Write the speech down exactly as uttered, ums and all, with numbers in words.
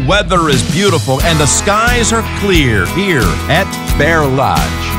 The weather is beautiful and the skies are clear here at Bear Lodge.